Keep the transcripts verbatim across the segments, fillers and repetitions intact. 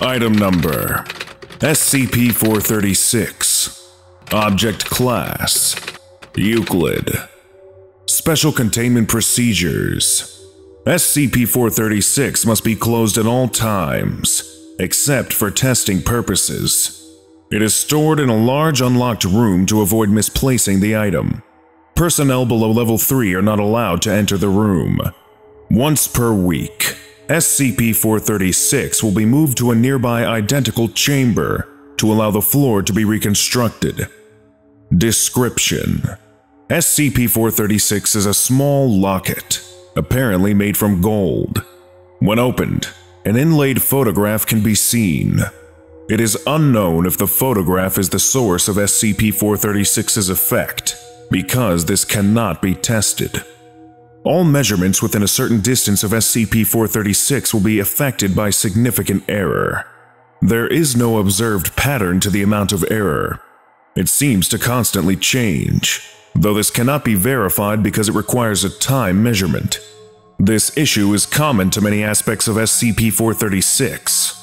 Item number S C P four thirty-six. Object class Euclid. Special containment procedures. S C P four thirty-six must be closed at all times, except for testing purposes. It is stored in a large unlocked room to avoid misplacing the item. Personnel below level three are not allowed to enter the room. Once per week, S C P four thirty-six will be moved to a nearby identical chamber to allow the floor to be reconstructed. Description: S C P four thirty-six is a small locket, apparently made from gold. When opened, an inlaid photograph can be seen. It is unknown if the photograph is the source of S C P four thirty-six's effect, because this cannot be tested. All measurements within a certain distance of S C P four thirty-six will be affected by significant error. There is no observed pattern to the amount of error. It seems to constantly change, though this cannot be verified because it requires a time measurement. This issue is common to many aspects of S C P four thirty-six.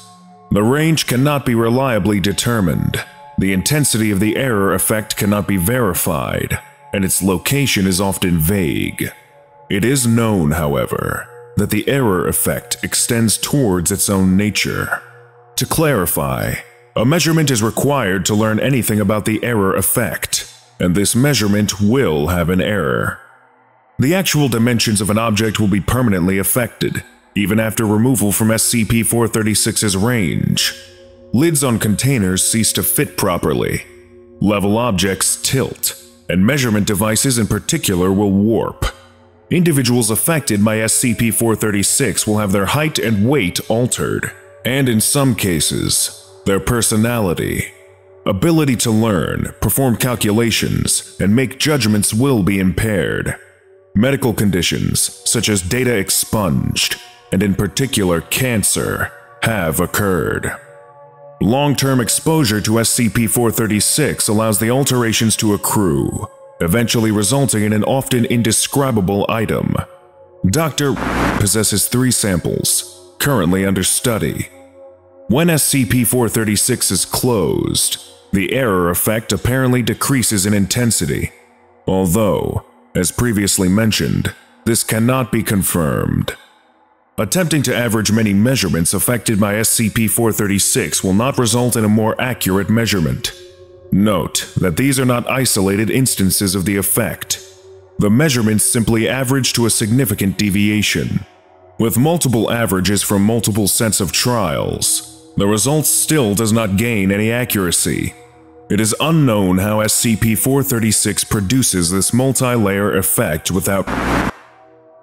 The range cannot be reliably determined. The intensity of the error effect cannot be verified, and its location is often vague. It is known, however, that the error effect extends towards its own nature. To clarify, a measurement is required to learn anything about the error effect, and this measurement will have an error. The actual dimensions of an object will be permanently affected, even after removal from S C P four thirty-six's range. Lids on containers cease to fit properly, level objects tilt, and measurement devices in particular will warp. Individuals affected by S C P four thirty-six will have their height and weight altered, and in some cases, their personality. Ability to learn, perform calculations, and make judgments will be impaired. Medical conditions, such as data expunged, and in particular cancer, have occurred. Long-term exposure to S C P four thirty-six allows the alterations to accrue, eventually resulting in an often indescribable item. Doctor possesses three samples, currently under study. When S C P four thirty-six is closed, the error effect apparently decreases in intensity, although, as previously mentioned, this cannot be confirmed. Attempting to average many measurements affected by S C P four thirty-six will not result in a more accurate measurement. Note that these are not isolated instances of the effect. The measurements simply average to a significant deviation. With multiple averages from multiple sets of trials, the result still does not gain any accuracy. It is unknown how S C P four thirty-six produces this multi-layer effect without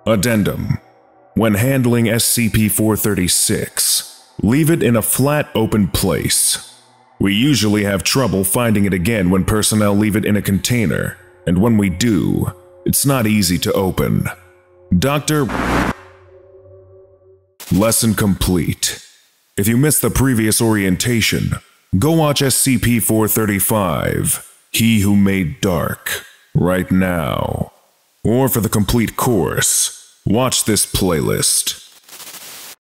addendum. When handling S C P four thirty-six, leave it in a flat, open place. We usually have trouble finding it again when personnel leave it in a container, and when we do, it's not easy to open. Doctor Lesson complete. If you missed the previous orientation, go watch S C P four thirty-five, He Who Made Dark, right now. Or for the complete course, watch this playlist.